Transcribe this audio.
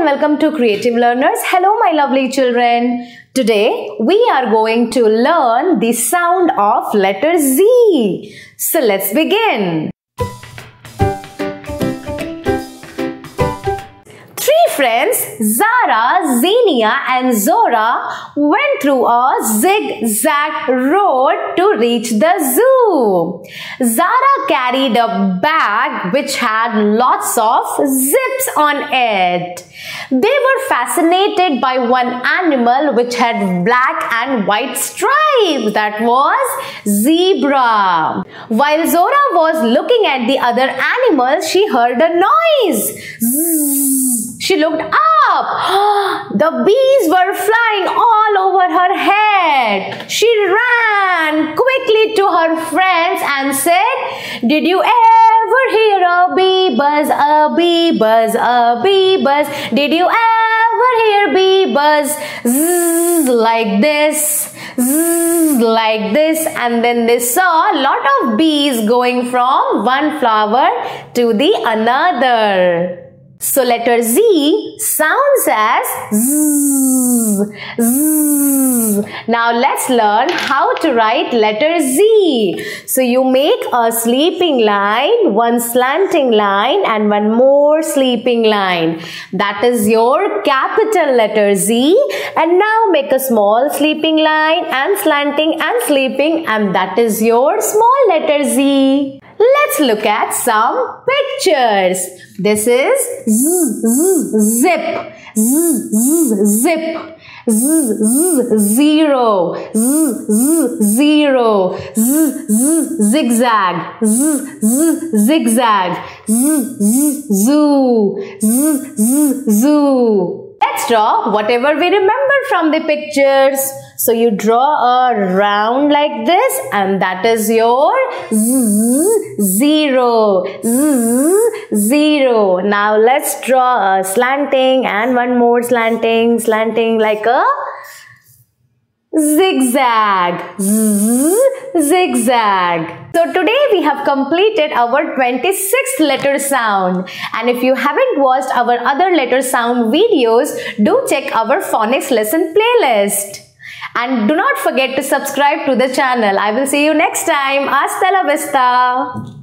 and welcome to Creative Learners. Hello my lovely children. Today we are going to learn the sound of letter Z. So let's begin. Three friends Zara, Xenia and Zora went through a zigzag road to reach the zoo. Zara carried a bag which had lots of zips on it. They were fascinated by one animal which had black and white stripes. That was zebra. While Zora was looking at the other animals, she heard a noise. She looked up. The bees were flying all over her head. She ran quickly to her friends and said, "Did you ever hear a bee buzz, a bee buzz, a bee buzz? Did you ever hear bee buzz? Zzz, like this. Zzz, like this." And then they saw a lot of bees going from one flower to the another. So letter Z sounds as zzz, zzz. Now let's learn how to write letter Z. So you make a sleeping line, one slanting line and one more sleeping line. That is your capital letter Z. And now make a small sleeping line and slanting and sleeping, and that is your small letter Z. Let's look at some pictures. This is zip, zip, zero, zero, zigzag, zigzag, zoo, zoo. Let's draw whatever we remember from the pictures. So you draw a round like this, and that is your zero, zero. Now let's draw a slanting and one more slanting, slanting like a zigzag, zigzag. So today we have completed our 26th letter sound, and if you haven't watched our other letter sound videos, do check our phonics lesson playlist. And do not forget to subscribe to the channel. I will see you next time. Hasta la vista.